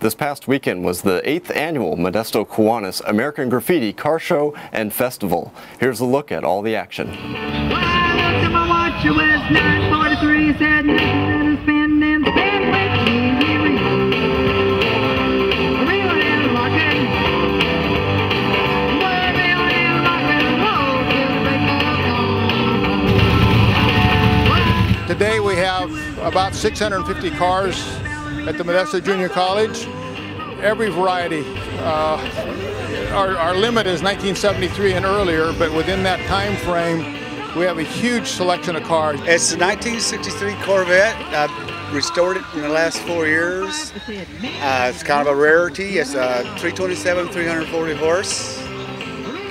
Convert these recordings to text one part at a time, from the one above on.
This past weekend was the 8th annual Modesto Kiwanis American Graffiti Car Show and Festival. Here's a look at all the action. Well, I looked at my watch, it was 9:43, it said nothing to spend and spend with me. Today we have about 650 cars at the Modesto Junior College. Every variety. Our limit is 1973 and earlier, but within that time frame we have a huge selection of cars. It's a 1963 Corvette. I've restored it in the last 4 years. It's kind of a rarity. It's a 327, 340 horse.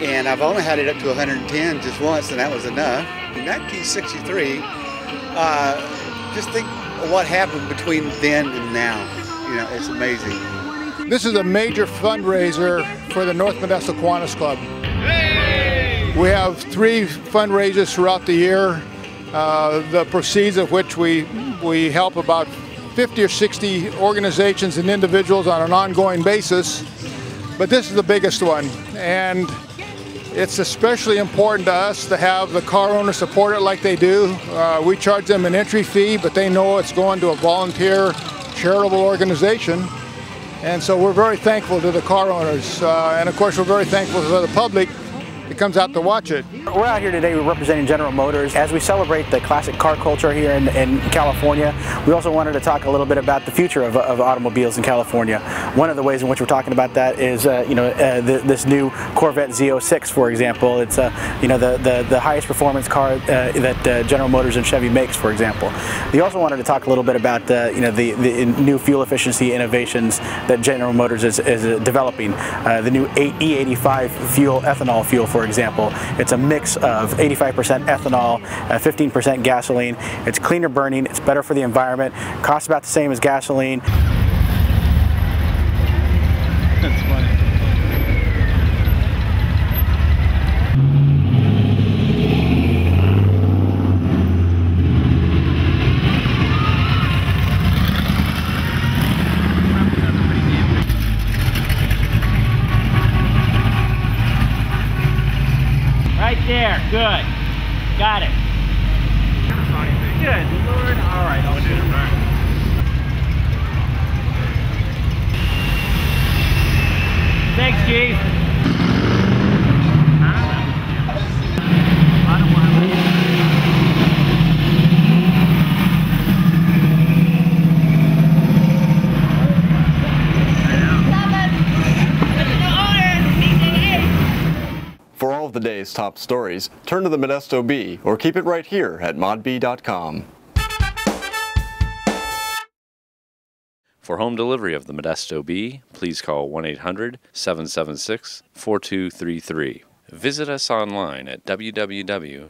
And I've only had it up to 110 just once, and that was enough. In 1963, just think of what happened between then and now. You know, it's amazing. This is a major fundraiser for the North Modesto Kiwanis Club. Hey! We have 3 fundraisers throughout the year, the proceeds of which we help about 50 or 60 organizations and individuals on an ongoing basis. But this is the biggest one, and it's especially important to us to have the car owners support it like they do. We charge them an entry fee, but they know it's going to a volunteer charitable organization. And so we're very thankful to the car owners. And of course, we're very thankful to the public that comes out to watch it. We're out here today representing General Motors. As we celebrate the classic car culture here in California, we also wanted to talk a little bit about the future of automobiles in California. One of the ways in which we're talking about that is, this new Corvette Z06, for example. It's, the highest performance car that General Motors and Chevy makes, for example. We also wanted to talk a little bit about, the new fuel efficiency innovations that General Motors is developing. The new E85 fuel, ethanol fuel, for example. It's a mix of 85% ethanol, 15% gasoline. It's cleaner burning, it's better for the environment, costs about the same as gasoline. That's funny. There, good. Got it. Good Lord. All right, I'll do it. Right. Thanks, Chief. I don't want to of the day's top stories, turn to the Modesto Bee or keep it right here at modbee.com. For home delivery of the Modesto Bee, please call 1-800-776-4233. Visit us online at www.modbee.com.